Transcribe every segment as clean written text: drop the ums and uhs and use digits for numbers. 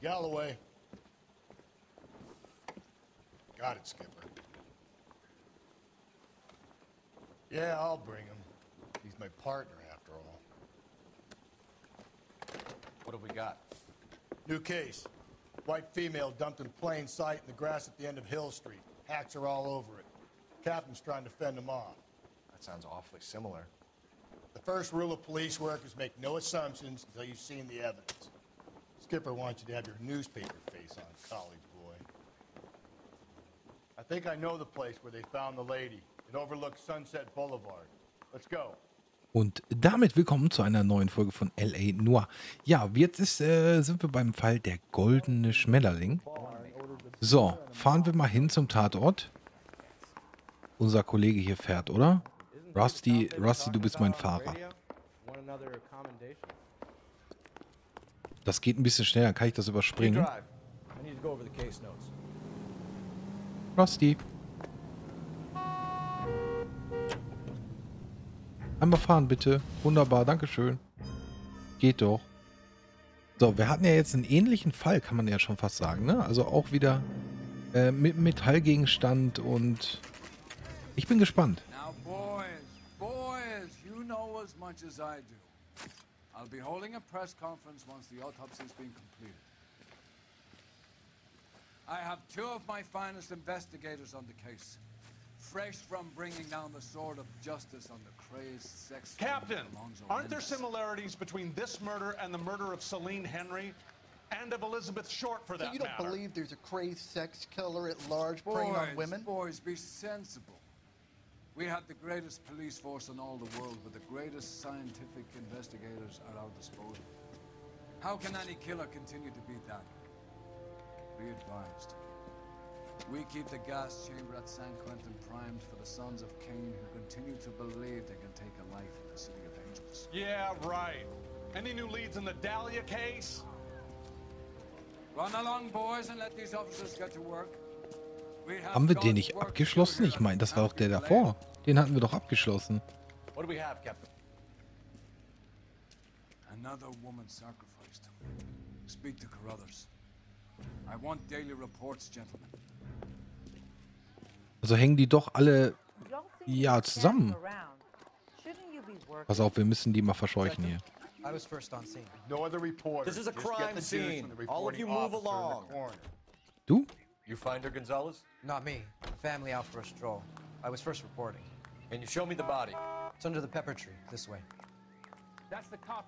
Galloway. Got it, Skipper. Yeah, I'll bring him. He's my partner, after all. What have we got? New case. White female dumped in plain sight in the grass at the end of Hill Street. Hacks are all over it. Captain's trying to fend them off. That sounds awfully similar. The first rule of police work is make no assumptions until you've seen the evidence. Skipper wants you to have your newspaper face on, college boy. I think I know the place where they found the lady. It overlooks Sunset Boulevard. Let's go. Und damit willkommen zu einer neuen Folge von L.A. Noire. Ja, jetzt sind wir beim Fall Der goldene Schmetterling. So, fahren wir mal hin zum Tatort. Unser Kollege hier fährt, oder? Rusty, du bist mein Fahrer. Das geht ein bisschen schneller, kann ich das überspringen? Rusty. Einmal fahren, bitte. Wunderbar, dankeschön. Geht doch. So, wir hatten ja jetzt einen ähnlichen Fall, kann man ja schon fast sagen, ne? Also auch wieder mit Metallgegenstand und... Ich bin gespannt. Now boys, you know as much as I do. I'll be holding a press conference once the autopsy's been completed. I have two of my finest investigators on the case. Fresh from bringing down the sword of justice on the crazed sex... Captain, aren't there similarities between this murder and the murder of Celine Henry and of Elizabeth Short, for that matter? So you don't believe there's a crazed sex killer at large preying on women? Boys, be sensible. We have the greatest police force in all the world, with the greatest scientific investigators at our disposal. How can any killer continue to be that? Be advised. We keep the gas chamber at San Quentin primed for the sons of Cain who continue to believe they can take a life in the City of Angels. Yeah, right. Any new leads in the Dahlia case? Run along, boys, and let these officers get to work. Haben wir den nicht abgeschlossen? Ich meine, das war auch der davor. Den hatten wir doch abgeschlossen. What do we have, Captain? Another woman sacrificed. Speak to Carruthers. I want daily reports, gentlemen. Also hängen die doch alle ja zusammen. Pass auf, wir müssen die mal verscheuchen hier. I was first on scene. No other report. This is a crime scene. All of you move along. Du? You find her, Gonzalez? Not me. Family out for a stroll. I was first reporting. Can you show me the body? It's under the pepper tree, this way.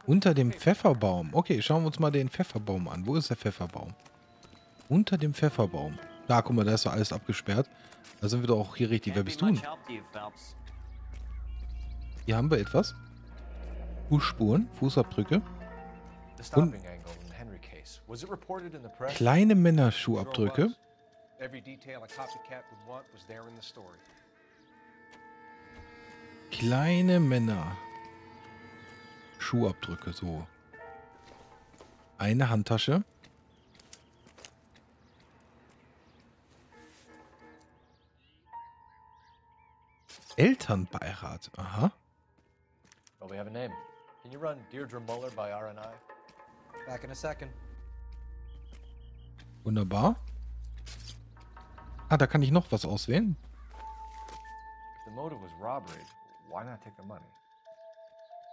Unter dem Pfefferbaum. Okay, schauen wir uns mal den Pfefferbaum an. Wo ist der Pfefferbaum? Unter dem Pfefferbaum. Da, guck mal, da ist doch alles abgesperrt. Da sind wir doch auch hier richtig. Wer bist du denn? Hier haben wir etwas. Fußspuren, Fußabdrücke. Und kleine Männerschuhabdrücke. Kleine Männer. Schuhabdrücke, so. Eine Handtasche. Elternbeirat, aha. Well, we have a name. Can you run Deirdre Möller by R&I? Back in a second. Wunderbar. Ah, da kann ich noch was auswählen.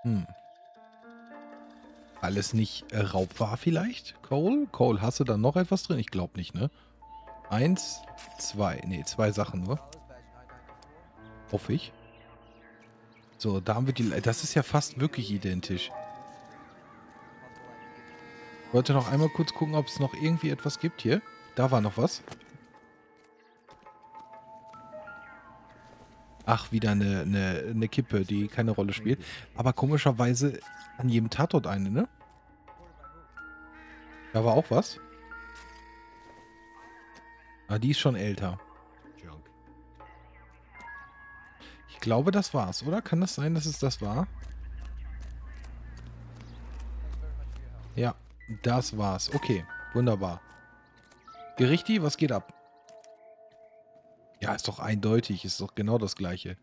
Hm. Alles nicht Raub war vielleicht? Cole? Cole, hast du da noch etwas drin? Ich glaube nicht, ne? 1, 2. Ne, 2 Sachen nur. Hoffe ich. So, da haben wir die... Das ist ja fast wirklich identisch. Ich wollte noch einmal kurz gucken, ob es noch irgendwie etwas gibt hier. Da war noch was. Ach, wieder eine Kippe, die keine Rolle spielt. Aber komischerweise an jedem Tatort eine, ne? Da war auch was. Ah, die ist schon älter. Ich glaube, das war's, oder? Kann das sein, dass es das war? Ja, das war's. Okay, wunderbar. Gerichti, was geht ab? Ja, ist doch eindeutig. Ist doch genau das Gleiche.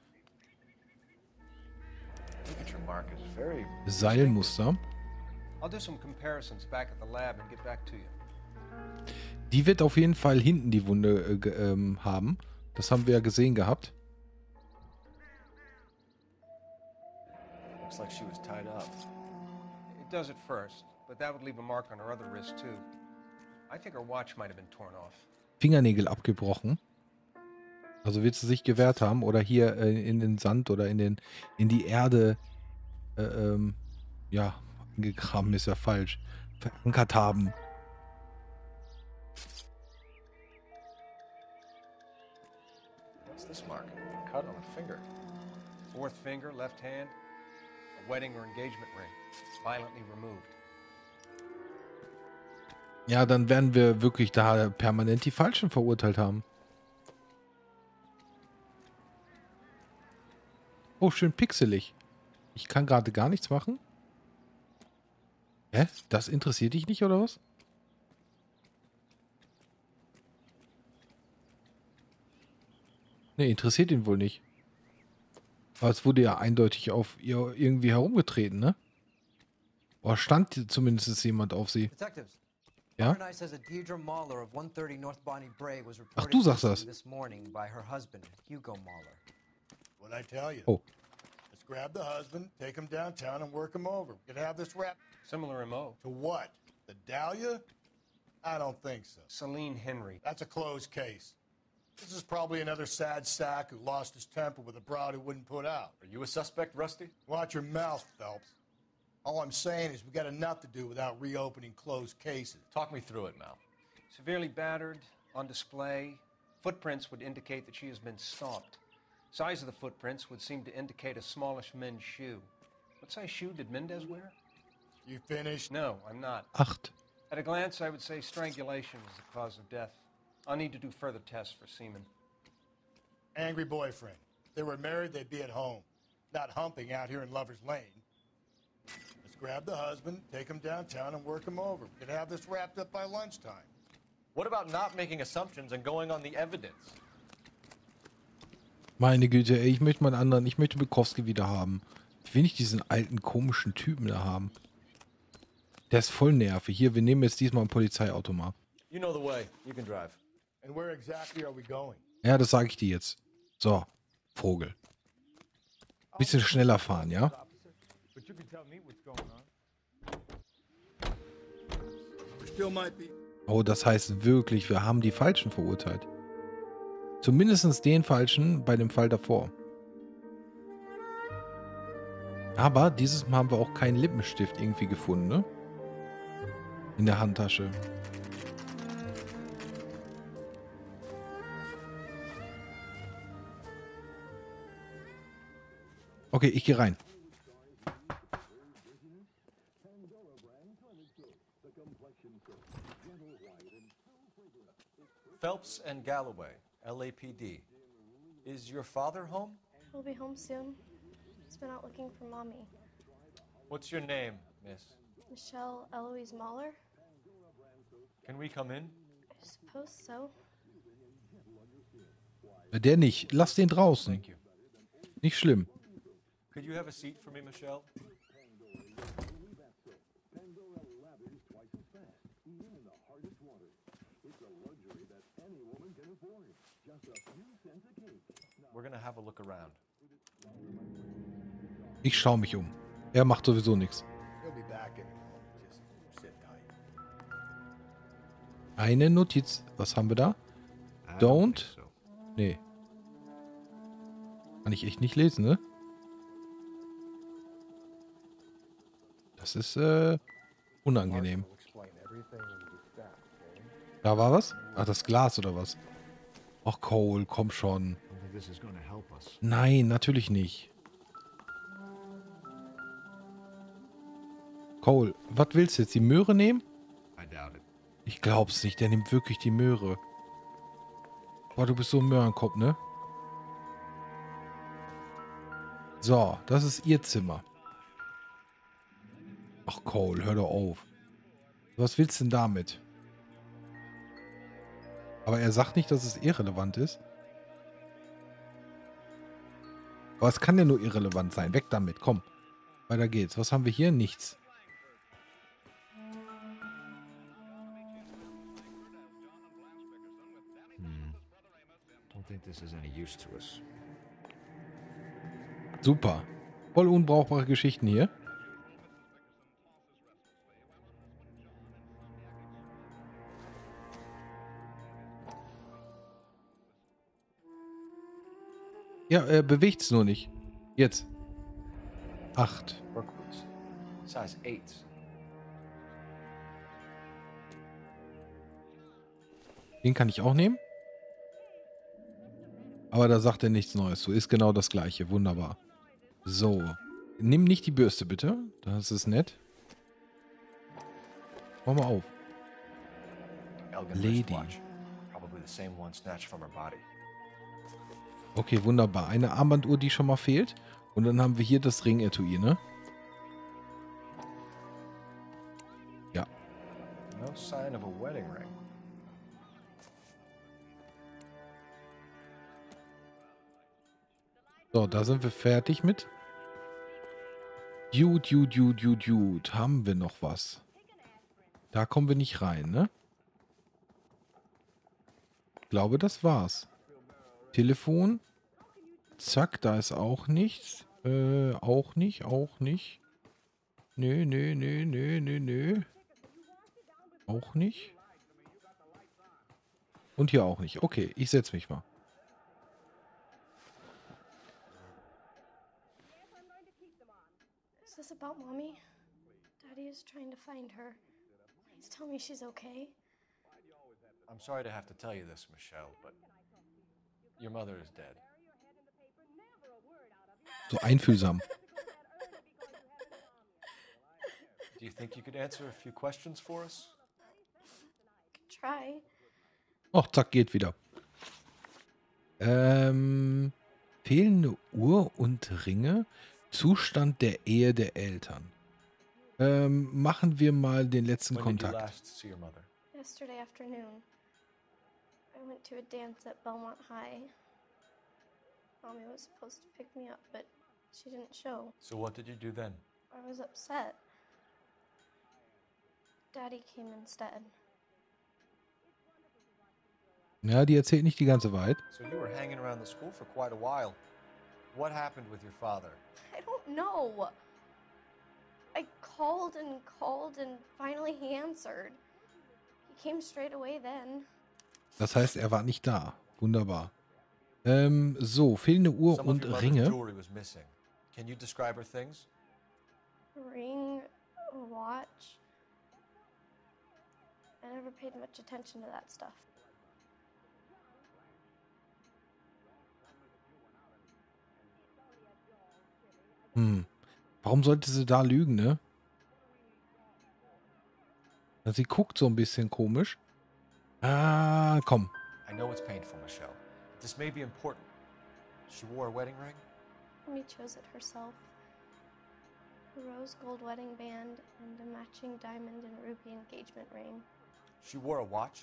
Seilmuster. Die wird auf jeden Fall hinten die Wunde haben. Das haben wir ja gesehen gehabt. Looks like she was tied up. It does at first, but that would leave a mark on her other wrist too. I think her watch might have been torn off. Fingernägel abgebrochen. Also wird sie sich gewehrt haben oder hier in den Sand oder in die Erde ja, eingegraben ist ja falsch. Verankert haben. What's this mark? A cut on the finger. Fourth finger, left hand. A wedding or engagement ring. Violently removed. Ja, dann werden wir wirklich da permanent die Falschen verurteilt haben. Oh, schön pixelig. Ich kann gerade gar nichts machen. Hä? Das interessiert dich nicht, oder was? Ne, interessiert ihn wohl nicht. Aber es wurde ja eindeutig auf ihr irgendwie herumgetreten, ne? Boah, stand zumindest jemand auf sie. Ja? Ach, du sagst das. Oh. Grab the husband, take him downtown and work him over. We could have this wrap. Similar MO. To what? The Dahlia? I don't think so. Celine Henry. That's a closed case. This is probably another sad sack who lost his temper with a broad who wouldn't put out. Are you a suspect, Rusty? Watch your mouth, Phelps. All I'm saying is we got enough to do without reopening closed cases. Talk me through it, Mal. Severely battered, on display. Footprints would indicate that she has been stomped. Size of the footprints would seem to indicate a smallish men's shoe. What size shoe did Mendez wear? You finished? No, I'm not. Acht. At a glance, I would say strangulation was the cause of death. I'll need to do further tests for semen. Angry boyfriend. If they were married, they'd be at home. Not humping out here in Lover's Lane. Let's grab the husband, take him downtown, and work him over. We could have this wrapped up by lunchtime. What about not making assumptions and going on the evidence? Meine Güte, ey, ich möchte mal einen anderen. Ich möchte Bukowski wieder haben. Ich will nicht diesen alten, komischen Typen da haben. Der ist voll nervig. Hier, wir nehmen jetzt diesmal ein Polizeiauto mal. You know the way. You can drive. And where exactly are we going? Ja, das sage ich dir jetzt. So, Vogel. Bisschen schneller fahren, ja? Oh, das heißt wirklich, wir haben die Falschen verurteilt. Zumindest den Falschen bei dem Fall davor. Aber dieses Mal haben wir auch keinen Lippenstift irgendwie gefunden, ne? In der Handtasche. Okay, ich gehe rein. Phelps and Galloway. LAPD. Is your father home? He'll be home soon. He's been out looking for mommy. What's your name, miss? Michelle Eloise Möller. Can we come in? I suppose so. Der nicht. Lass den draußen. Thank you. Nicht schlimm. Could you have a seat for me, Michelle? Ich schaue mich um. Er macht sowieso nichts. Eine Notiz. Was haben wir da? Don't? Nee. Kann ich echt nicht lesen, ne? Das ist unangenehm. Da war was? Ach, das Glas oder was? Ach, Cole, komm schon. Nein, natürlich nicht. Cole, was willst du jetzt? Die Möhre nehmen? Ich glaub's nicht, der nimmt wirklich die Möhre. Boah, du bist so ein Möhrenkopf, ne? So, das ist ihr Zimmer. Ach, Cole, hör doch auf. Was willst du denn damit? Aber er sagt nicht, dass es irrelevant ist. Aber es kann ja nur irrelevant sein. Weg damit, komm. Weiter geht's. Was haben wir hier? Nichts. think this is any use to us. Super. Voll unbrauchbare Geschichten hier. Ja, er bewegt es nur nicht. Jetzt. 8. Size 8. Den kann ich auch nehmen. Aber da sagt er nichts Neues. So ist genau das Gleiche. Wunderbar. So. Nimm nicht die Bürste, bitte. Das ist nett. Mach mal auf. Lady. Okay, wunderbar. Eine Armbanduhr, die schon mal fehlt. Und dann haben wir hier das Ringetui, ne? Ja. No sign of a wedding ring. So, da sind wir fertig mit. Dude. Haben wir noch was? Da kommen wir nicht rein, ne? Ich glaube, das war's. Telefon. Zack, da ist auch nichts. Auch nicht. Nö. Auch nicht. Und hier auch nicht. Okay, ich setze mich mal. Is this about mommy? Daddy is trying to find her. Please tell me she's okay. I'm sorry to have to tell you this, Michelle, but your mother is dead. So einfühlsam. Do you think you could answer a few questions for us? Try. Och, zack, geht wieder. Fehlende Uhr und Ringe. Zustand der Ehe der Eltern. Machen wir mal den letzten Kontakt. Yesterday afternoon. I went to a dance at Belmont High. Mommy was supposed to pick me up, but she didn't show. So what did you do then? I was upset. Daddy came instead. Ja, die erzählt nicht die ganze Wahrheit. So you were hanging around the school for quite a while. What happened with your father? I don't know. I called and finally he answered. He came straight away then. Das heißt, er war nicht da. Wunderbar. So, fehlende Uhr und Ringe. Can you describe her things? Ring, watch. I never paid much attention to that stuff. Hm. Warum sollte sie da lügen, ne? Sie guckt so ein bisschen komisch. Ah, komm. I know it's painful, Michelle. This may be important. She wore a wedding ring? Mommy chose it herself. A rose gold wedding band and a matching diamond and ruby engagement ring. She wore a watch?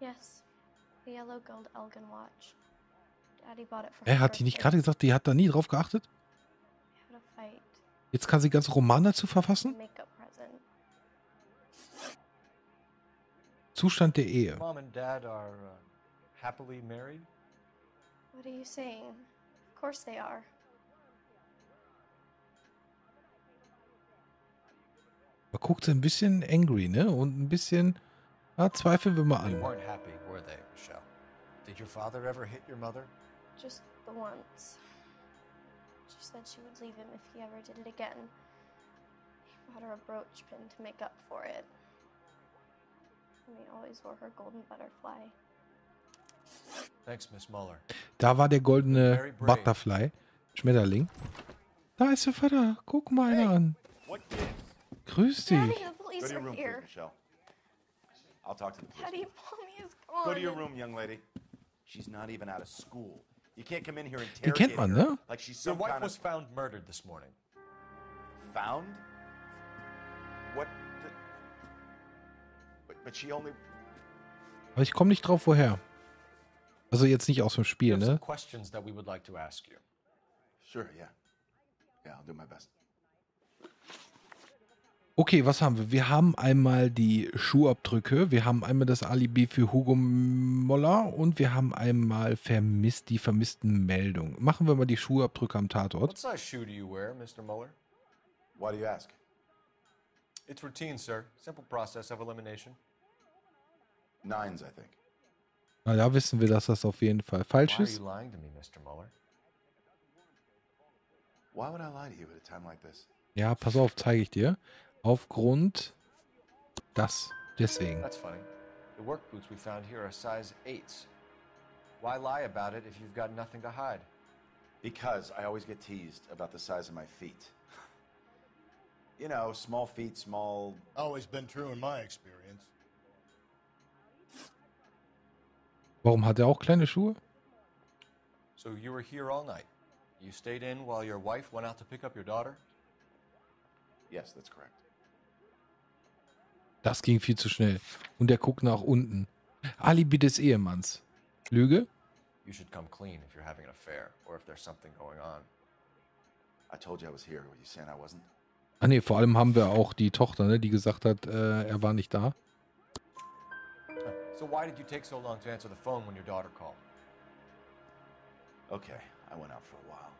Yes. The yellow gold Elgin watch. Daddy bought it for her. Hat die nicht gerade gesagt, die hat da nie drauf geachtet? We had a fight. Jetzt kann sie ganze Roman dazu verfassen? Make-up present. Zustand der Ehe. Mom and Dad are happily married? What are you saying? Of course they are. Man guckt sie ein bisschen angry, ne? Und ein bisschen, ja, zweifeln wir mal an. They weren't happy, were they, Michelle? Did your father ever hit your mother? Just the once. She said she would leave him if he ever did it again. He bought her a brooch pin to make up for it. Mommy always wore her golden butterfly. Thanks, Miss Möller. Da war der goldene Butterfly, Schmetterling. Da ist der Vater. Guck mal einer an. Grüß dich. Daddy, the police are here. I'll talk to the police. Daddy, Mommy is gone. Go to your room, young lady. She's not even out of school. You can't come in here and interrogate her. Ne? Like she's some kind of... Your wife was found murdered this morning. Found? What? The... But she only. Aber ich komme nicht drauf, woher. Also jetzt nicht aus dem Spiel, ne? Okay, was haben wir? Wir haben einmal die Schuhabdrücke, wir haben einmal das Alibi für Hugo Möller und wir haben einmal die vermissten Meldung. Machen wir mal die Schuhabdrücke am Tatort. What size shoe do you wear, Mr. Möller? Why do you ask? It's routine, sir. Simple process of elimination. 9s, I think. Na, da wissen wir, dass das auf jeden Fall falsch ist. Why are you lying to me, Mr. Möller? Why would I lie to you at a time like this? Ja, pass auf, zeige ich dir. Aufgrund das. Deswegen. That's funny. The work boots we found here are size 8s. Why lie about it if you've got nothing to hide? Because I always get teased about the size of my feet. You know, small feet, small... Always been true in my experience. Warum hat auch kleine Schuhe? So you were here all night. You stayed in while your wife went out to pick up your daughter? Yes, that's correct. Das ging viel zu schnell. Und er guckt nach unten. Alibi des Ehemanns. Lüge? You should come clean if you're having an affair or if there's something going on. I told you I was here. Were you saying I wasn't? Ah ne, vor allem haben wir auch die Tochter, ne, die gesagt hat, er war nicht da. So why did you take so long to answer the phone when your daughter called? Okay, I went out for a while.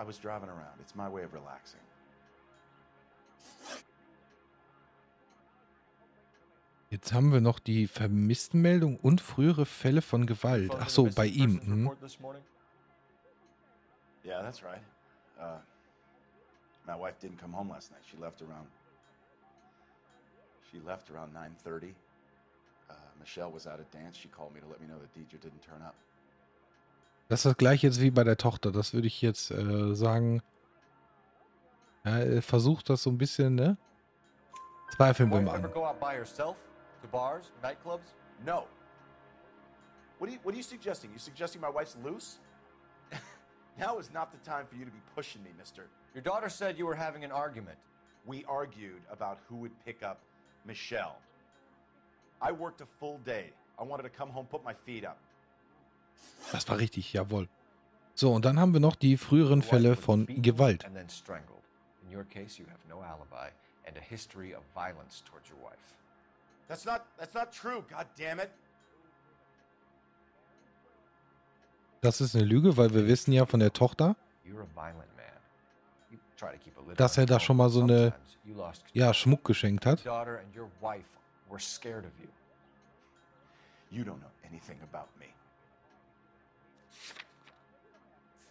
I was driving around. It's my way of relaxing. Jetzt haben wir noch die Vermisstenmeldung und frühere Fälle von Gewalt. Ach so, bei ihm. Yeah, that's right. My wife didn't come home last night. She left around 9:30. Michelle was out at dance. She called me to let me know that Deidre didn't turn up. Das ist das gleiche jetzt wie bei der Tochter. Das würde ich jetzt sagen. Ja, er versucht das so ein bisschen, ne? Zweifeln wir mal an. No. What are you suggesting? You suggesting my wife's loose? Now is not the time for you to be pushing me, mister. Your daughter said you were having an argument. We argued about who would pick up Michelle. I worked a full day. I wanted to come home, put my feet up. Das war richtig, jawohl. So, und dann haben wir noch die früheren Fälle von Gewalt. In your case, you have no alibi and a history of violence towards your wife. That's not true, God damn it. Das ist eine Lüge, weil wir wissen ja von der Tochter, dass er da schon mal so eine, ja, Schmuck geschenkt hat.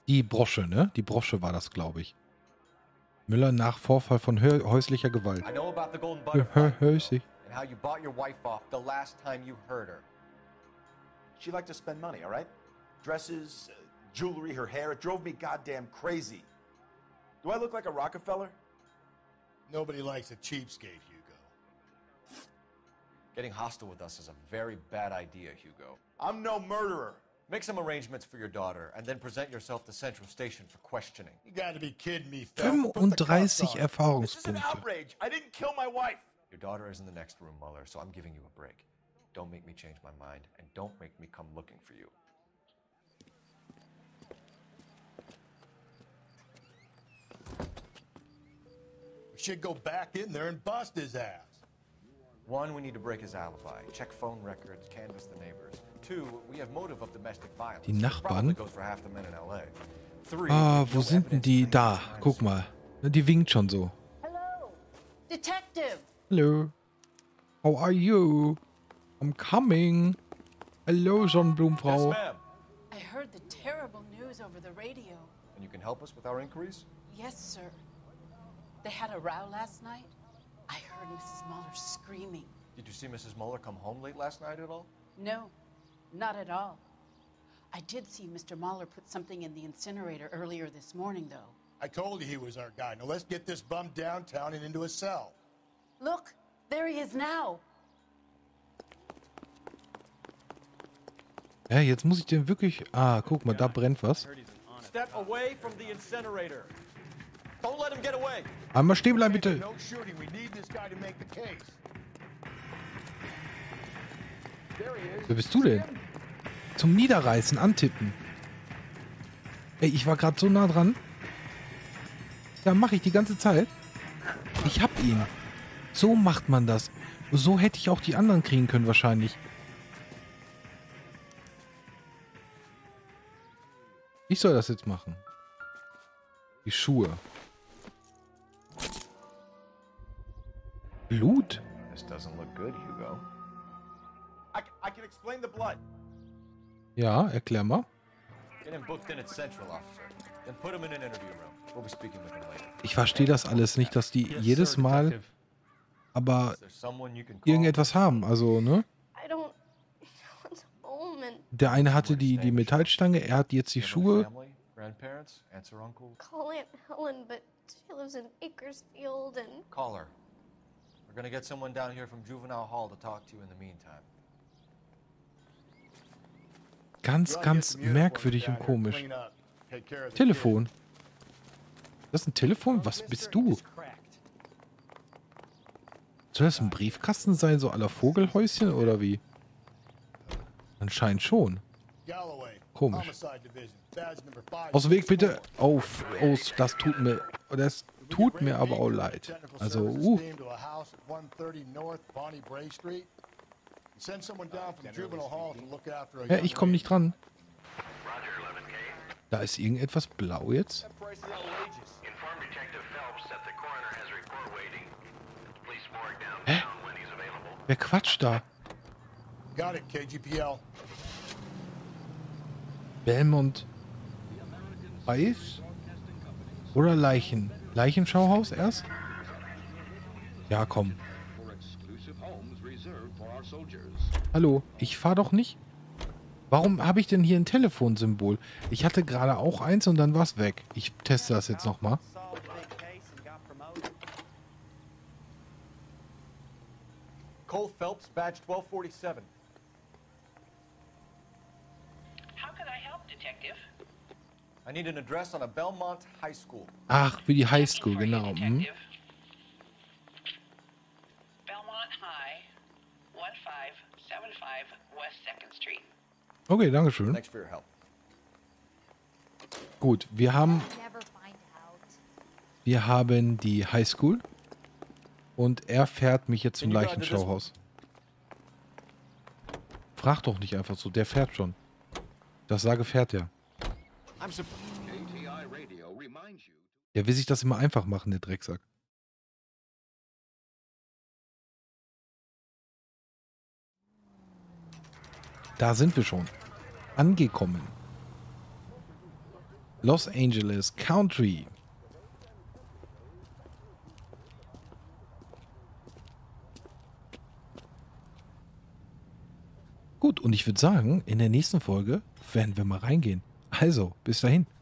Die Brosche, ne? Die Brosche war das, glaube ich. Möller nach Vorfall von häuslicher Gewalt. Häuslich. She liked to spend money, all right? Dresses, jewelry, her hair. It drove me goddamn crazy. Do I look like a Rockefeller? Nobody likes a cheapskate, Hugo. Getting hostile with us is a very bad idea, Hugo. I'm no murderer. Make some arrangements for your daughter and then present yourself to Central Station for questioning. You gotta be kidding me, Phil. 35 Erfahrungspunkte. This is an outrage. I didn't kill my wife. Your daughter is in the next room, Möller, so I'm giving you a break. Don't make me change my mind and don't make me come looking for you. Should go back in there and bust his ass. 1, we need to break his alibi, check phone records, canvass the neighbors. 2, we have motive of domestic violence. Die Nachbarn? Ah, wo sind denn die? Da, guck mal. Die winkt schon so. Hello, Detective. Hello. How are you? I'm coming. Hello, Sonnenblumenfrau. Yes, ma'am. I heard the terrible news over the radio. And you can help us with our inquiries? Yes, sir. They had a row last night. I heard Mrs. Möller screaming. Did you see Mrs. Möller come home late last night at all? No, not at all. I did see Mr. Möller put something in the incinerator earlier this morning, though. I told you he was our guy. Now let's get this bum downtown and into a cell. Look, there he is now. Hey, jetzt muss ich den wirklich... Ah, guck mal, da brennt was. Step away from the incinerator. Don't let him get away. Einmal stehen bleiben, bitte. Wer bist du denn? Zum Niederreißen, antippen. Ey, ich war gerade so nah dran. Da mache ich die ganze Zeit. Ich hab ihn. So macht man das. So hätte ich auch die anderen kriegen können wahrscheinlich. Ich soll das jetzt machen. Die Schuhe. Blut? Ja, erklär mal. Ich verstehe das alles nicht, dass die jedes Mal aber irgendetwas haben, also, ne? Der eine hatte die Metallstange, er hat jetzt die Schuhe. Ganz, ganz merkwürdig und komisch. Telefon. Das ist ein Telefon? Was bist du? Soll das ein Briefkasten sein, so à la Vogelhäuschen oder wie? Anscheinend schon. Komisch. Aus dem Weg bitte. Auf. Oh, das tut mir aber auch leid. Also, Ja, ich komme nicht dran. Da ist irgendetwas blau jetzt. Hä? Wer quatscht da? Belmont High oder Leichen? Leichenschauhaus erst? Ja, komm. Hallo, ich fahr doch nicht. Warum habe ich denn hier ein Telefonsymbol? Ich hatte gerade auch eins und dann war es weg. Ich teste das jetzt nochmal. Cole Phelps, Badge 1247. Ach, für die High School, genau. Hm. Okay, danke schön. Gut, wir haben die High School und er fährt mich jetzt zum Leichenschauhaus. Frag doch nicht einfach so, der fährt schon. Das sage fährt er. Der will sich das immer einfach machen, der Drecksack. Da sind wir schon. Angekommen. Los Angeles County. Gut, und ich würde sagen, in der nächsten Folge werden wir mal reingehen. Also, bis dahin.